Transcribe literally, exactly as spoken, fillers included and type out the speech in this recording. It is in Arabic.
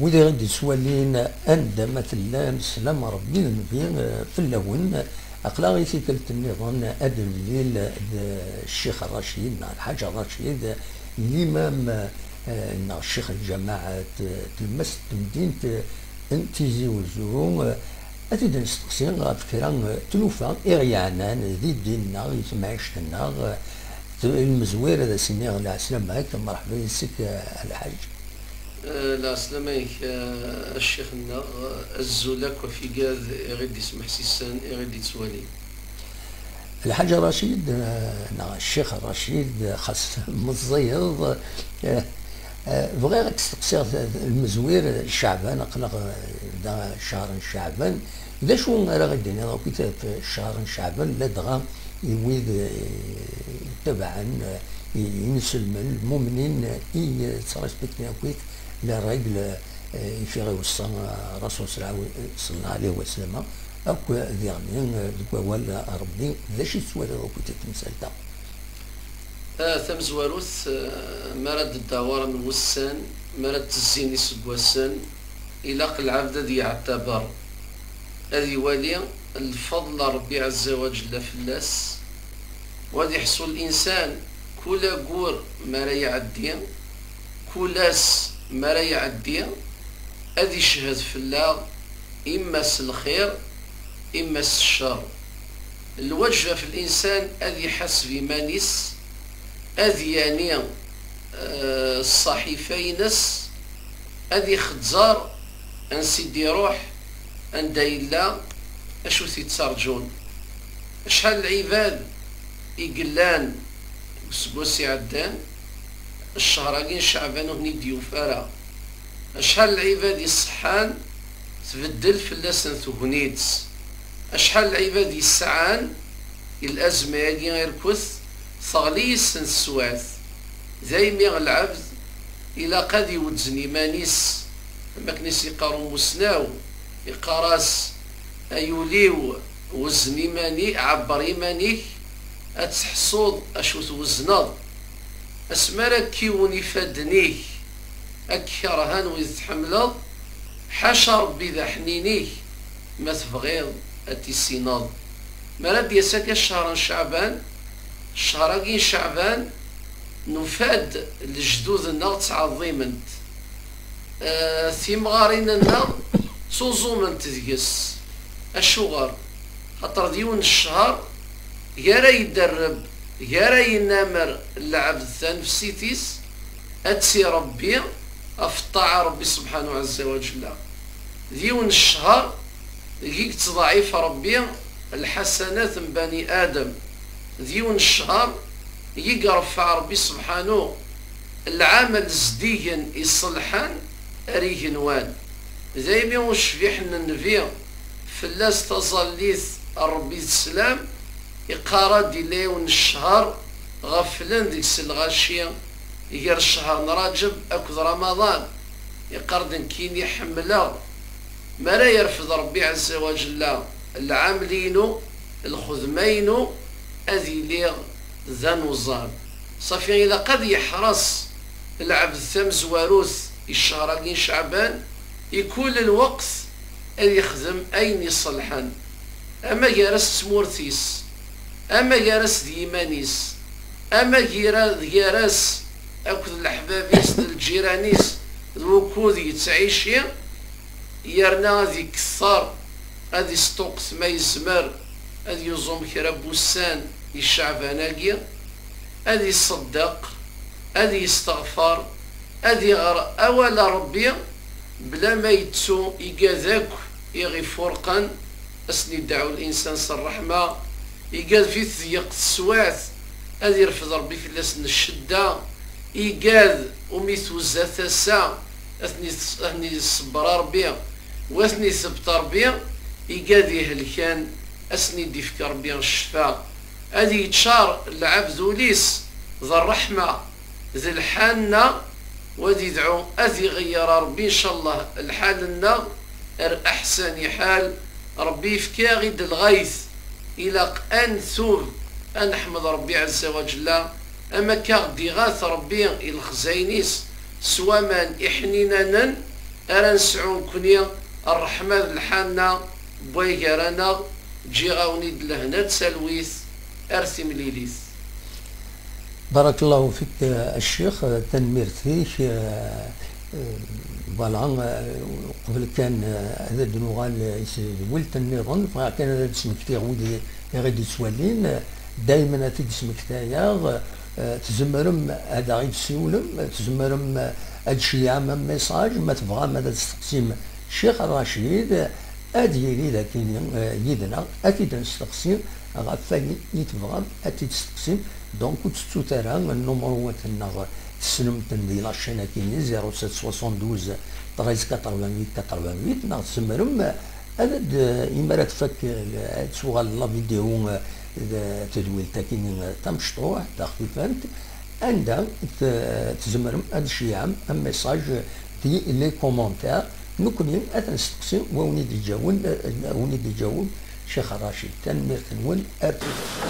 وإذا غادي سوالينا أندى مثلا سلام ربي في اللون أقلا غي تيكلت النظام هذا الليل الشيخ الرشيد الحاج الرشيد الإمام الشيخ الجماعة تلمس تمدينة انتيزي وزو أتيد نستقصي غا فكرة تنوفا إغيانان ذي ديننا يتمعشتنا المزوير هذا سنيغ لا سلام هيك مرحبا يسك الحاج. لا سلاميك الشيخ الناغ الزولاك وفي قاذ غادي يسمح سيسان غادي تسوالي الحاج رشيد الشيخ رشيد خاص مزيض بغي غادي تستقصي المزوير الشعبان اقلق دا شهر شعبان اذا شو راه غادي نضاو في شهر شعبان لا دغا يويد تبعا ينسلم المؤمنين اي ترسبكتي كويك لا رجل يفيغي وصان الرسول صلى الله عليه وسلم أكو ذيغنين ولا ربي ذا شي سوالي وكو تتمثال تا آه ثم زواروث مرد الدوار من وسان مرد الزيني سبوسان إلاق العبد ذي يعتبر أذي والي الفضل ربي عز وجل فلاس وذي يحصل الإنسان كل قور ما لا يعدي كولاس ما لا يعدي أذي يشهد في الله إما الخير إما الشر الوجه في الإنسان أذي حسب مانيس أذي يعني الصحيفينس أذي خدزار أن سيدي روح أن دايلا أشو تيتسرجون أشحال العباد إقلان وسبوسي عدان الشهراقين شعبان هني ديوفارا أشحال العباد الصحان تبدل في اللسن ثهنيتس أشحال العباد السعان الأزمة يجي غير كث ثغليس السواث دايما العبد إلى قد يوزني مانيس ماكنيس يقارو مسناو يقراس أيوليو وزني ماني عبر يمانيك أتحصود أشو توزنض أسمالك كيون يفادنيك أكرهان ويتحملض حشر بذا حنينيك ما تبغيض أتيسينض مراد يساك الشهر شعبان شهراقين شعبان نفاد لجدود النار تعظيمنت أه ثمغارين النار صوزومنت ذيس الشغر خاطر ديون الشهر يا راه يدرب يا راه ينامر العبد تنفسيتيس اتسي ربي افطاع ربي سبحانه عز وجل ديون الشهر كيك تضعيف ربي الحسنات من بني ادم ديون الشهر كيك رفع ربي سبحانه العمل زديين يصلحان اريه نوان زي وش في حنا النبي فلاس تظليت ربي السلام يقارا ديليون الشهر غفلان ديك الغاشيه غير الشهر نراجب اكد رمضان يقردن كيني حمله ما لا يرفض ربي عز وجل العاملينو الخدمينو اذي ليغ ذا نوزان صافي الى قد يحرص العبد ثم زواروث الشهرين شعبان يكون الوقت اللي يخدم اين يصلحن اما جارس سمورتيس اما جارس ديمانيس اما جارس اكل الاحبابيس الجيرانيس الوكود يتعيشي يرنا هذي كثر هذي ستوقت ما يزمر هذي يزوم كرابوسان الشعباناقي هذي يصدق هذي يستغفر هذي غر اول ربي بلا ما يتسو يقاذاك يغي فرقا اسني دعو الانسان الرحمه يقاد في تذيق السواث اذ يرفض ربي في لسن الشده يقاد وميتوزا تاسا اثني صبر ربي واثني ثبت ربي يقاد يهلكان اسني ديفك ربي الشفاء اذ يتشار العبد وليس ذا الرحمه ذا الحنه وذي يدعو اذ يغير ربي ان شاء الله الحال لنا احسن حال ربي يفكا غيد الغيث الى ان ثوب ان نحمد ربي عز وجل اما كاغدي غاث ربي الخزينيس سواء من احنينانا أران سعون كني الرحمن الحانة بويكرانا جي غاوني دلهنا تسالويث أرثي مليليث. بارك الله فيك الشيخ، تنميرت فيك. فوالا قبل كان هذا الدنوغال ولت النظام فكان هذا تسمكتي غودي غادي تسولين دائما تسمكتايا تزمرم هذا غير تسولم تزمرم هادشي عام ميساج ما تبغى ما تستقسم الشيخ الرشيد اديري لكن يدنا اكيد نستقسم غافاني يتبغى اكيد تستقسم دونك تستوترا النمر هو النظر تسلم تندي لاشين كيني صفر ستة اثنين ثمانية واحد ثلاثة ثمانية ثمانية ناغ تسمرم انا إمارة فك تسوغال لا فيديو تدويل تاكيني تمشطو حتى خفيفانت عندها تزمرم هاد الشي عام ان ميساج في لي كومونتير نكونين اتنستقسم وني ديجاون وني ديجاون الشيخ الرشيد تنميرت نون.